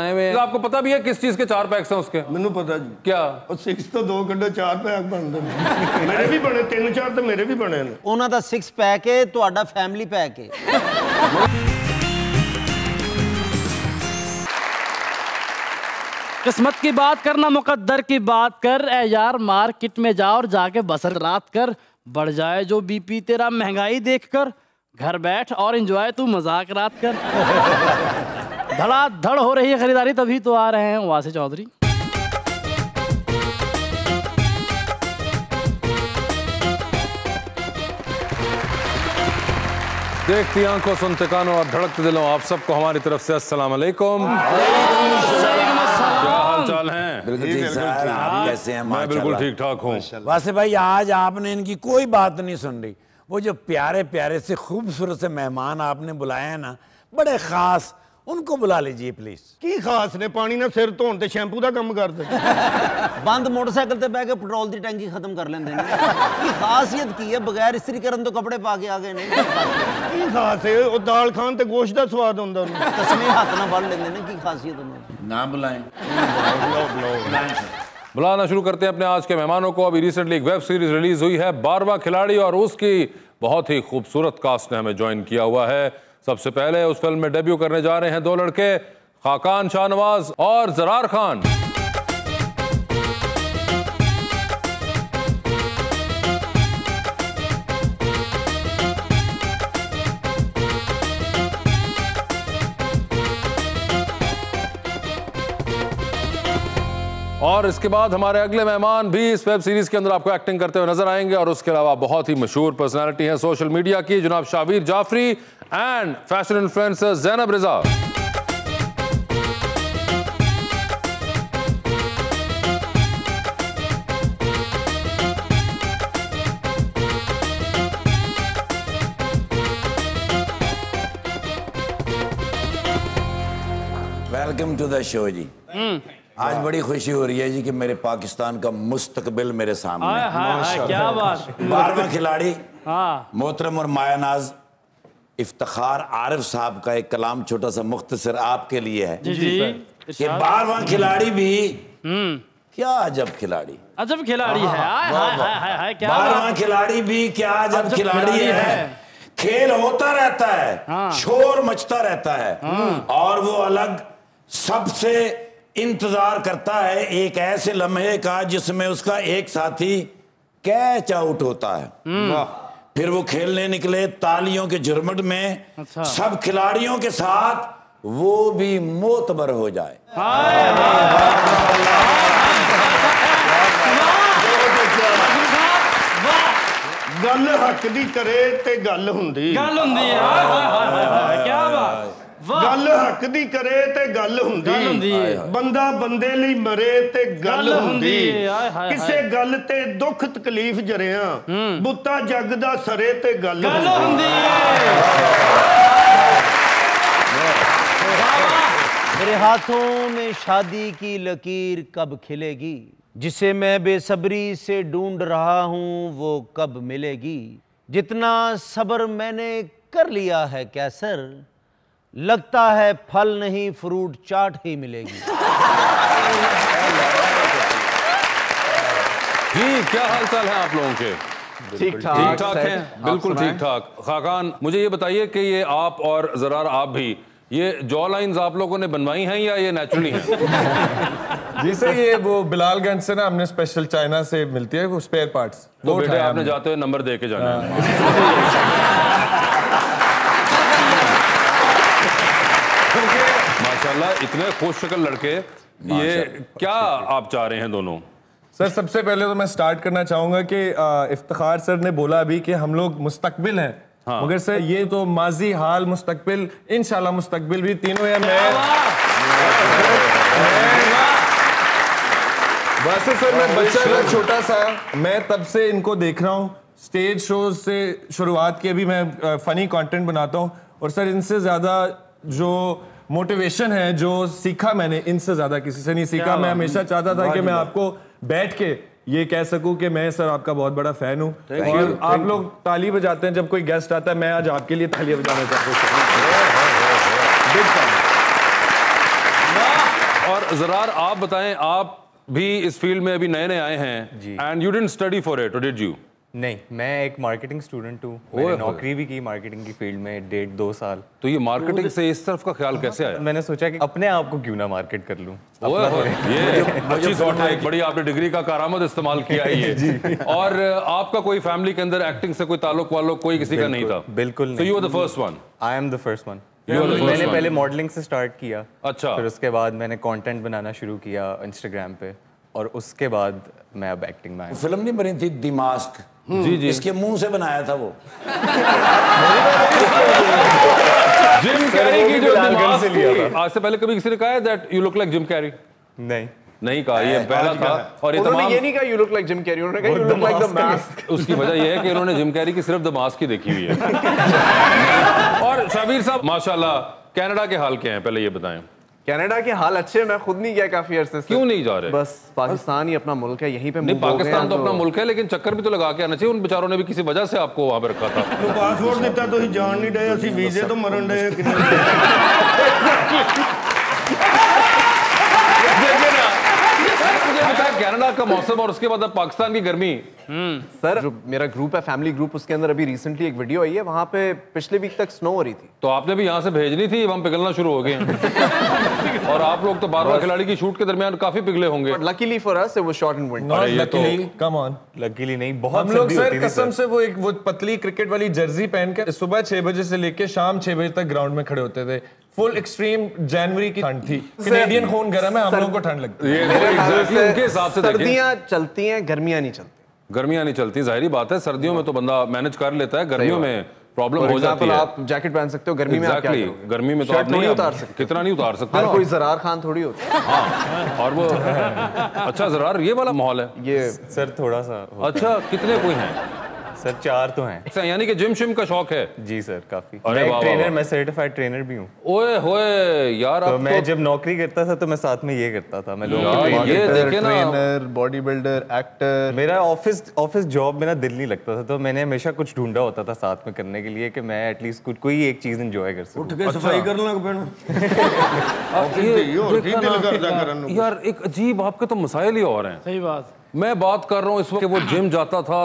तो आपको पता भी है किस चीज के चार पैक्स हैं उसके? मैनू पता जी। क्या और सिक्स तो दो घंटे चार पैक बनते हैं। मेरे भी बने तीन चार तो मेरे भी बने हैं। उन्हां दा सिक्स पैक है, तुहाडा फैमिली पैक है। किस्मत की बात करना, मुकद्दर की बात कर, ए यार मार्केट में जा और जाके बसर रात कर, बढ़ जाए जो बीपी तेरा महंगाई देखकर, घर बैठ और एंजॉय तू मजाक रात कर। धड़ाधड़ हो रही है खरीदारी, तभी तो आ रहे हैं वासे चौधरी। देखती आंखों, सुनते कानों और धड़कते दिलों, आप सबको हमारी तरफ से अस्सलाम वालेकुम। क्या हाल चाल हैं? बिल्कुल ठीक ठाक हूँ। वासे भाई, आज आपने इनकी कोई बात नहीं सुन रही। वो जो प्यारे प्यारे से खूबसूरत से मेहमान आपने बुलाए हैं ना, बड़े खास, उनको बुला लीजिए प्लीज। की खास ने, पानी ना सिर धोन ते शैंपू दा काम कर दे। बंद मोटरसाइकिल ते बैठ के पेट्रोल दी टैंकी खत्म कर लेंदे ने। की खासियत की है? बगैर इस्त्री करन तो कपड़े पा के आ गए ने। की खास है? ओ दाल खान ते गोश्त दा स्वाद हुंदा उन्हें। कसमें हाथ ना बन लेंदे ने। की खासियत उन्हें? ना बुलाएं। बुलाना शुरू करते हैं अपने आज के मेहमानों को। अभी रिसेंटली एक वेब सीरीज रिलीज हुई है 12वां खिलाड़ी, और उसकी बहुत ही खूबसूरत कास्ट ने हमें ज्वाइन किया हुआ है। सबसे पहले उस फिल्म में डेब्यू करने जा रहे हैं दो लड़के, खाकान शाहनवाज और जरार खान। और इसके बाद हमारे अगले मेहमान भी इस वेब सीरीज के अंदर आपको एक्टिंग करते हुए नजर आएंगे, और उसके अलावा बहुत ही मशहूर पर्सनालिटी है सोशल मीडिया की, जनाब Shaveer Jafri and fashion influencer Zena Briza. Welcome to the show ji. आज बड़ी खुशी हो रही है जी कि मेरे पाकिस्तान का मुस्तकबिल मेरे सामने है। माशाल्लाह, क्या बात। 12वां खिलाड़ी मोहतरम और मायानाज इफ्तिखार आरिफ साहब का एक कलाम छोटा सा मुख्तसर आपके लिए है कि 12वां खिलाड़ी भी क्या अजब खिलाड़ी, अजब खिलाड़ी है। 12वां खिलाड़ी भी क्या अजब खिलाड़ी है। खेल होता रहता है, शोर मचता रहता है, और वो अलग सबसे इंतजार करता है एक ऐसे लम्हे का जिसमें उसका एक साथी कैच आउट होता है। फिर वो खेलने निकले तालियों के जुर्मट में, अच्छा। सब खिलाड़ियों के साथ वो भी मोतबर हो जाए। गल हक दी करे ते गल हुंदी, गल हुंदी है। क्या बात। गल हक दी करे ते गल हुंदी, बंदा बंदे लई मरे ते गल हुंदी, किसे गल ते दुख तकलीफ जरिया बुत्ता जग दा सरे ते गल हुंदी। मेरे हाथों में शादी की लकीर कब खिलेगी, जिसे मैं बेसब्री से ढूंढ रहा हूँ वो कब मिलेगी, जितना सब्र मैंने कर लिया है कैसर, लगता है फल नहीं फ्रूट चाट ही मिलेगी। जी, क्या हाल चाल है आप लोगों के? ठीक ठाक, ठीक ठाक हैं, बिल्कुल ठीक ठाक। खाकान, मुझे ये बताइए कि ये आप और जरार आप भी ये जॉ लाइन्स आप लोगों ने बनवाई हैं या ये नेचुरली हैं? जी सर, ये वो बिलालगंज से ना हमने स्पेशल चाइना से मिलती है वो स्पेयर पार्ट्स। तो बेटे आपने जाते हुए नंबर दे के जाना है। माशाल्लाह, इतने खुश शक्ल लड़के, ये क्या आप चाह रहे हैं दोनों? सर सबसे पहले तो मैं स्टार्ट करना चाहूंगा कि इफ्तिखार सर ने बोला अभी कि हम लोग मुस्तकबिल हैं, मगर सर ये तो माजी, हाल, मुस्तकबिल, इंशाल्लाह मुस्तकबिल भी तीनों है। वैसे सर मैं बच्चा था छोटा सा, मैं तब से इनको देख रहा हूँ स्टेज शोज से शुरुआत के, भी मैं फनी कंटेंट बनाता हूँ, और सर इनसे ज्यादा जो मोटिवेशन है, जो सीखा मैंने, इनसे ज्यादा किसी से नहीं सीखा। मैं हमेशा चाहता था कि मैं आपको बैठ के ये कह सकूं कि मैं सर आपका बहुत बड़ा फैन हूं, और आप लोग ताली बजाते हैं जब कोई गेस्ट आता है, मैं आज आपके लिए ताली बजाना चाहता हूं। और जरार आप बताएं, आप भी इस फील्ड में अभी नए नए आए हैं and you didn't study for it, did you? नहीं, मैं एक मार्केटिंग स्टूडेंट हूँ, मैंने नौकरी भी की मार्केटिंग की फील्ड में 1.5-2 साल। तो ये मार्केटिंग से इस तरफ का ख्याल कैसे आया? मैंने सोचा कि अपने आप को क्यों ना मार्केट कर लूँ। ये अच्छी थॉट है, एक बड़ी आपने डिग्री का कारामद इस्तेमाल किया है ये। और आपका कोई फैमिली के अंदर एक्टिंग से कोई ताल्लुक वालों कोई किसी का नहीं था? बिल्कुल। So you are the first one. I am the first one. मैंने पहले मॉडलिंग से स्टार्ट किया, अच्छा, फिर उसके बाद मैंने कंटेंट बनाना शुरू किया इंस्टाग्राम पे, और उसके बाद मैं अब एक्टिंग में आया। फिल्म नहीं बनी थी दी मास्क? जी जी, इसके मुंह से बनाया था वो। जिम कैरी की जो दिमाग थी, आज से पहले कभी किसी ने कहा है that you look like Jim Carrey? नहीं, नहीं कहा, ये पहला था। और ये नहीं कहा you look like Jim Carrey, उन्होंने कहा you look like the Mask. उसकी वजह यह है कि उन्होंने जिम कैरी की सिर्फ द मास्क ही देखी हुई है। और शावीर साहब माशाल्लाह, कनाडा के हाल क्या है पहले ये बताएं? कनाडा के हाल अच्छे हैं, मैं खुद नहीं गया काफी अरसे से। क्यों नहीं जा रहे? बस पाकिस्तान ही अपना मुल्क है, यहीं पे नहीं, पाकिस्तान तो अपना मुल्क है, लेकिन चक्कर भी तो लगा के आना चाहिए। उन बेचारों ने भी किसी वजह से आपको वहां पे रखा था। तो पासपोर्ट दिता तो जान नहीं डे, असि वीजे तो मरण डे। कनाडा का मौसम और उसके बाद पाकिस्तान की गर्मी। सर जो मेरा ग्रुप है फैमिली ग्रुप, उसके अंदर अभी रिसेंटली एक वीडियो आई है, वहाँ पे पिछले वीक तक स्नो हो रही थी। तो आपने भी यहाँ से भेजनी थी, हम पिघलना शुरू हो गए। और आप लोग तो 12वां खिलाड़ी की शूट के दरमियान काफी पिघले होंगे। Luckily for us it was short and wind. Luckily, come on, luckily नहीं, बहुत हम लोग सर कसम से वो एक वो पतली क्रिकेट वाली जर्सी पहनकर सुबह 6 बजे से लेके शाम 6 बजे तक ग्राउंड में खड़े होते थे। फुल एक्सट्रीम जनवरी की ठंड थी। कैनेडियन खून गर्म है, हम लोगों को ठंड लगती है। ये उनके हिसाब से सर्दियां चलती हैं, गर्मियां नहीं चलती। गर्मियां नहीं चलती, जाहिर बात है, सर्दियों में तो बंदा मैनेज कर लेता है, गर्मियों में प्रॉब्लम हो जाती है। आप जैकेट पहन सकते हो, गर्मी में आप क्या करोगे? गर्मी में तो आप नहीं उतार सकते, कितना नहीं उतार सकते। कोई जरार खान थोड़ी होता है। हां, और वो अच्छा जरार ये वाला माहौल है ये सर थोड़ा सा। अच्छा, कितने कोई हैं सर? 4 तो हैं। अच्छा, यानी कि जिम शिम का शौक है? जी सर, काफी। मैं ट्रेनर, मैं सर्टिफाइड ट्रेनर भी हूं। ओए होए यार, तो मैं जब नौकरी करता था तो मैं साथ में ये करता था, मैं लोगों को ट्रेनर, बॉडी बिल्डर, एक्टर। मेरा ऑफिस जॉब में ना दिल नहीं लगता था, तो मैंने हमेशा कुछ ढूंढा होता था साथ में करने के लिए कि मैं एटलीस्ट कुछ कोई एक चीज एंजॉय कर सकूं। उठ के सफाई करने लग पड़ना यार, एक अजीब आपके तो मसाइल ही और हैं। सही बात, मैं बात कर रहा हूँ इस वक्त, वो जिम जाता था,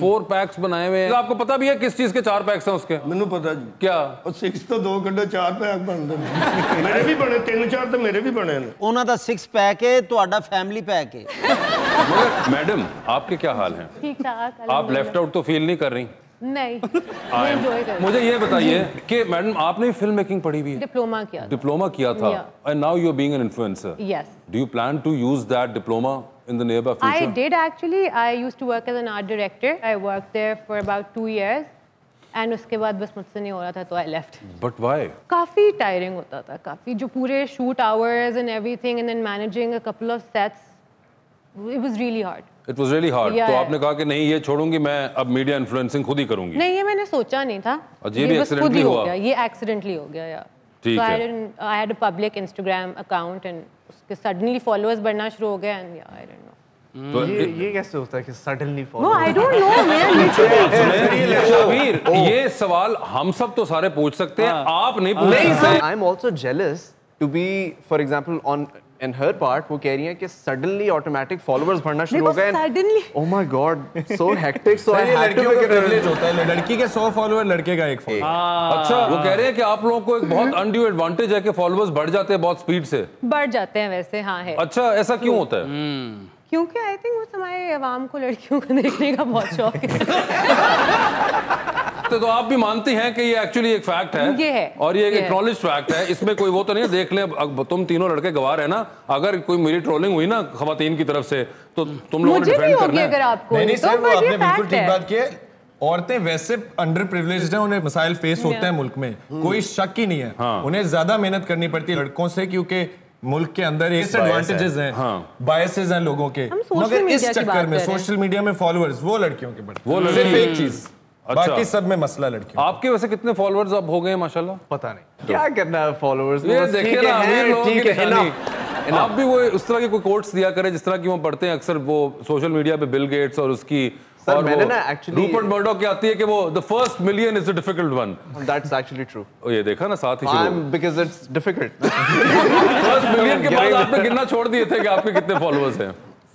4 पैक्स बनाए हुए हैं। आपको पता भी है किस चीज के 4 पैक्स हैं उसके? मैंने पता जी। क्या? और 6 तो 2 कड्डो 4 पैक बनते हैं। मेरे भी बने 3-4 तो मेरे भी बने हैं। उन्हां दा 6 पैक है, तुहाडा फैमिली पैक है। मगर मैडम आपके क्या हाल हैं? ठीक ठाक। आप लेफ्ट आउट तो फील नहीं कर रही? नहीं। मुझे ये बताइए कि मैडम आपने फिल्म मेकिंग पढ़ी भी है? डिप्लोमा किया था। And now you are being an influencer. Yes. Do you plan to use that diploma in the near future? I did actually. I used to work as an art director. I worked there for about 2 years, and उसके बाद बस मुझसे नहीं हो रहा था, तो I left. But why? काफी tiring होता था, काफी जो पूरे shoot hours and everything, and then managing a couple of sets. It was really hard. It was really hard. तो आपने कहा कि नहीं ये छोड़ूंगी मैं, अब media influencing खुद ही करूंगी? नहीं, ये मैंने सोचा नहीं था। ये भी accidentally हुआ? ये accidentally हो गया यार। ठीक है। I had a public Instagram account and उसके suddenly followers बढ़ना शुरू हो गए and yeah I don't know. तो ये कैसे होता है कि suddenly followers? No I don't know man. Shavir, ये सवाल हम सब तो सारे पूछ सकते हैं, आप नहीं पूछ सकते। I'm also jealous to be, for example, on in her part, वो कह रही हैं कि suddenly automatic followers बढ़ना शुरू हो गए। Suddenly. Oh my God, so hectic, so ये लड़कियों का privilege होता है, लड़की के 100 follower, लड़के का 1 follower। अच्छा, वो कह रहे हैं कि आप लोगों को एक बहुत undue advantage है कि followers बढ़ जाते हैं बहुत speed से। बढ़ जाते हैं वैसे, हाँ है। अच्छा, ऐसा क्यों होता है? क्योंकि I think उस समय आवाम को लड़कियों को देखने का बहुत शौक है। तो आप भी मानती हैं कि ये एक्चुअली एक फैक्ट है, और ये एक एक्नॉलेज फैक्ट है, इसमें कोई वो तो नहीं है? देख ले अब तुम तीनों लड़के गवार है ना, अगर कोई मेरी ट्रोलिंग हुई ना खवातीन की तरफ से तो तुम लोगों ने डिफेंड करना है। अगर आपको नहीं सर, वो आपने बिल्कुल ठीक बात की है, औरतें वैसे अंडर प्रिविलेज्ड हैं, उन्हें मसाइल फेस होते हैं मुल्क में, कोई शक ही नहीं है, उन्हें ज्यादा मेहनत करनी पड़ती है लड़कों से, क्योंकि मुल्क के अंदर डिसएडवांटेजेस हैं, बायसेस हैं लोगों के, मगर इस चक्कर में सोशल मीडिया में फॉलोअर्स वो लड़कियों के बढ़ते हैं, सिर्फ एक चीज। अच्छा। बाकी सब में मसला लड़कियों। आपके वैसे कितने फॉलोअर्स अब हो गए माशाल्लाह? पता नहीं क्या करना है फॉलोअर्स, ये देखिए ना अमीर लोगों की निशानी। आप भी वो उस तरह के कोई कोट्स दिया करें जिस तरह की वो पढ़ते हैं अक्सर, वो सोशल मीडिया पे बिल गेट्स और उसकी सर मैंने ना एक्चुअली रूपर्ट मर्डोक की आती है कि वो the first million is a difficult one, that's actually true. ओ ये देखा ना साथ ही शुरू, I am because it's difficult. First million के बाद आपने गिनना छोड़ दिए थे कि आपके कितने फॉलोअर्स हैं?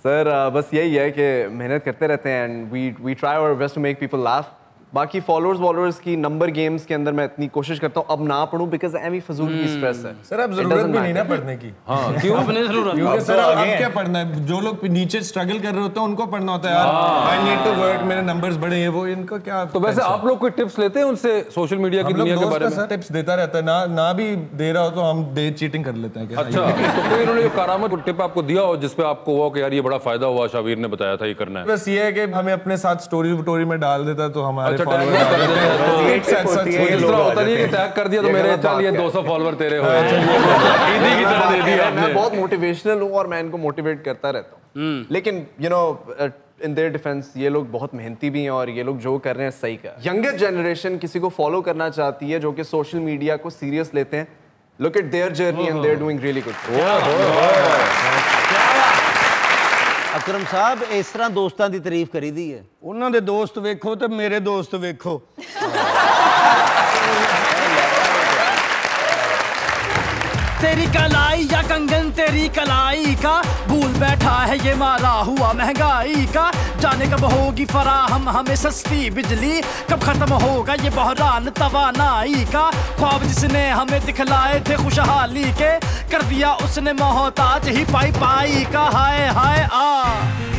सर बस यही है कि मेहनत करते रहते हैं and we try our best to make people laugh. बाकी फॉलोअर्स की नंबर गेम्स के अंदर मैं इतनी कोशिश करता हूं अब ना पढूं बिकॉज़ एमी फजूल की स्ट्रेस है। सर अब जरूरत भी नहीं ना पढ़ने की। हां क्यों अपने जरूरत, क्योंकि सर अब क्या पढ़ना है, जो लोग नीचे स्ट्रगल कर रहे होते हैं उनको पढ़ना होता है यार आई नीड टू वर्क, मेरे नंबर्स बढ़े हैं वो, इनको क्या। तो वैसे आप लोग कोई टिप्स लेते हैं उनसे सोशल मीडिया की दुनिया के बारे में? सर टिप्स देता रहता है, ना भी दे रहा हो तो हम दे चीटिंग कर लेते हैं। अच्छा तो कोई उन्होंने करामत टिप आपको दिया हो जिस पे आपको हुआ कि यार ये बड़ा फायदा हुआ, शावीर ने बताया था ये करना है? बस ये है कि हमें अपने साथ स्टोरी में डाल देता तो हमारे लेकिन you know in their defence ये लोग बहुत मेहनती भी हैं और ये लोग जो कर रहे हैं सही कर। यंगर जनरेशन किसी को फॉलो करना चाहती है जो कि सोशल मीडिया को सीरियस लेते हैं, look at their journey and they are doing really good. Akram साहब इस तरह दोस्तों की तारीफ करी दी है, उन्होंने दोस्त वेखो तो मेरे दोस्त वेखो। तेरी कलाई या कंगन तेरी कलाई का, भूल बैठा है ये मारा हुआ महंगाई का, जाने कब होगी फराहम हमें सस्ती बिजली, कब खत्म होगा ये बहरान तवानाई का, ख्वाब जिसने हमें दिखलाए थे खुशहाली के, कर दिया उसने मोहताज ही पाई का। हाय हाय आ